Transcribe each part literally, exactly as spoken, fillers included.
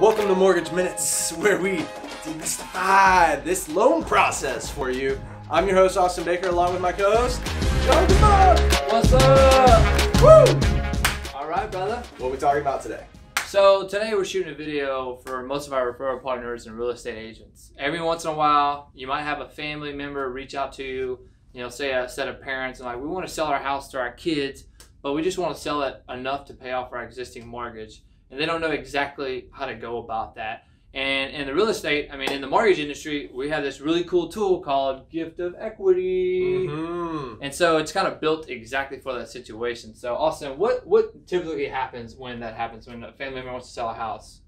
Welcome to Mortgage Minutes, where we demystify this loan process for you. I'm your host, Austin Baker, along with my co-host, John. What's up? Woo! All right, brother. What are we talking about today? So today we're shooting a video for most of our referral partners and real estate agents. Every once in a while, you might have a family member reach out to you, you know, say a set of parents, and like, we want to sell our house to our kids, but we just want to sell it enough to pay off our existing mortgage. And they don't know exactly how to go about that. And in the real estate, I mean, in the mortgage industry, we have this really cool tool called Gift of Equity. Mm-hmm. And so it's kind of built exactly for that situation. So Austin, what, what typically happens when that happens, when a family member wants to sell a house?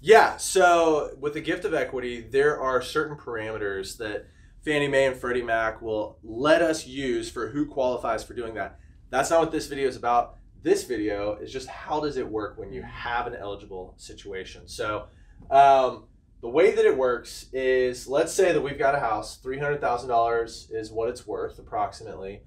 Yeah, so with the Gift of Equity, there are certain parameters that Fannie Mae and Freddie Mac will let us use for who qualifies for doing that. That's not what this video is about. This video is just how does it work when you have an eligible situation. So um, the way that it works is, let's say that we've got a house, three hundred thousand dollars is what it's worth approximately.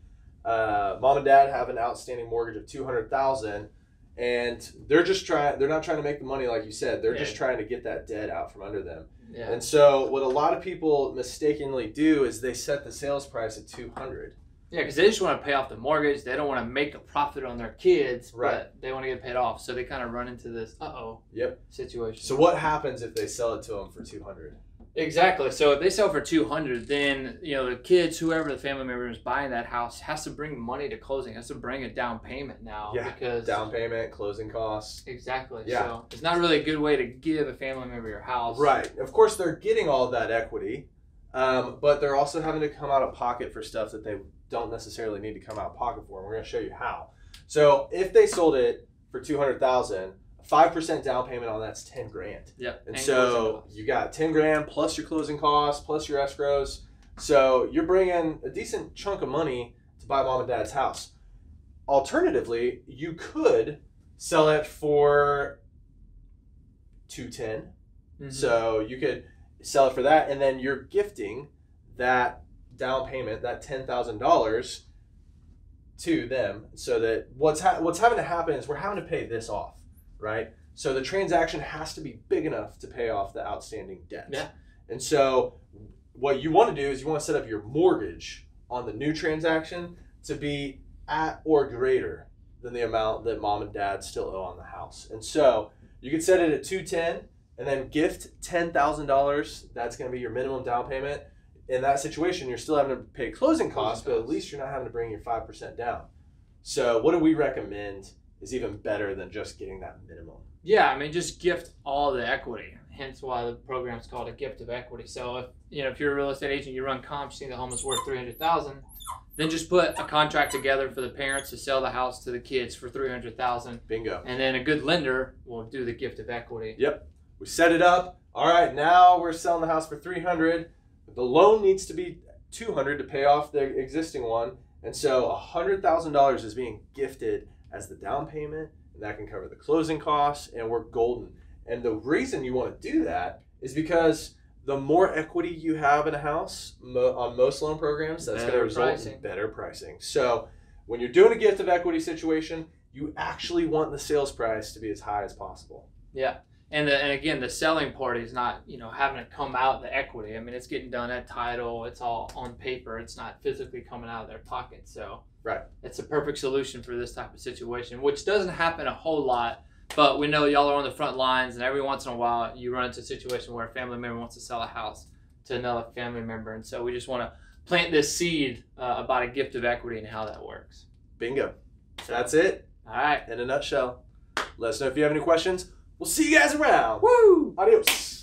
Uh, mom and dad have an outstanding mortgage of two hundred thousand dollars, and they're just trying, they're not trying to make the money like you said, they're yeah. just trying to get that debt out from under them. Yeah. And so what a lot of people mistakenly do is they set the sales price at two hundred thousand dollars. Yeah, because they just want to pay off the mortgage. They don't want to make a profit on their kids, right. but they want to get paid off. So they kind of run into this uh-oh yep. situation. So what happens if they sell it to them for two hundred thousand dollars? Exactly. So if they sell for two hundred thousand dollars, then you know the kids, whoever the family member is buying that house, has to bring money to closing. Has to bring a down payment now. Yeah, because down payment, closing costs. Exactly. Yeah. So it's not really a good way to give a family member your house. Right. Of course, they're getting all that equity, um, but they're also having to come out of pocket for stuff that they don't necessarily need to come out of pocket for. We're going to show you how. So if they sold it for two hundred thousand dollars, five percent down payment on that's ten grand. Yep. And, and so you got ten grand plus your closing costs, plus your escrows. So you're bringing a decent chunk of money to buy mom and dad's house. Alternatively, you could sell it for two ten. Mm-hmm. So you could sell it for that, and then you're gifting that down payment, that ten thousand dollars, to them, so that what's ha what's having to happen is we're having to pay this off, right? So the transaction has to be big enough to pay off the outstanding debt. Yeah. And so what you want to do is you want to set up your mortgage on the new transaction to be at or greater than the amount that mom and dad still owe on the house. And so you could set it at two ten and then gift ten thousand dollars. That's going to be your minimum down payment. In that situation, you're still having to pay closing costs, but at least you're not having to bring your five percent down. So what do we recommend is even better than just getting that minimum? Yeah, I mean, just gift all the equity, hence why the program's called a Gift of Equity. So if, you know, if you're a real estate agent, you run comps, you think the home is worth three hundred thousand dollars, then just put a contract together for the parents to sell the house to the kids for three hundred thousand dollars. Bingo. And then a good lender will do the Gift of Equity. Yep. We set it up. All right, now we're selling the house for three hundred thousand dollars. The loan needs to be two hundred thousand dollars to pay off the existing one, and so one hundred thousand dollars is being gifted as the down payment, and that can cover the closing costs, and we're golden. And the reason you want to do that is because the more equity you have in a house, mo on most loan programs, that's going to result pricing. in better pricing. So when you're doing a Gift of Equity situation, you actually want the sales price to be as high as possible. Yeah. And, the, and again, the selling part is not, you know, having to come out the equity. I mean, it's getting done at title. It's all on paper. It's not physically coming out of their pocket. So right. It's a perfect solution for this type of situation, which doesn't happen a whole lot. But we know y'all are on the front lines, and every once in a while you run into a situation where a family member wants to sell a house to another family member. And so we just want to plant this seed uh, about a Gift of Equity and how that works. Bingo. That's it. All right. In a nutshell, let us know if you have any questions. We'll see you guys around. Woo! Adios.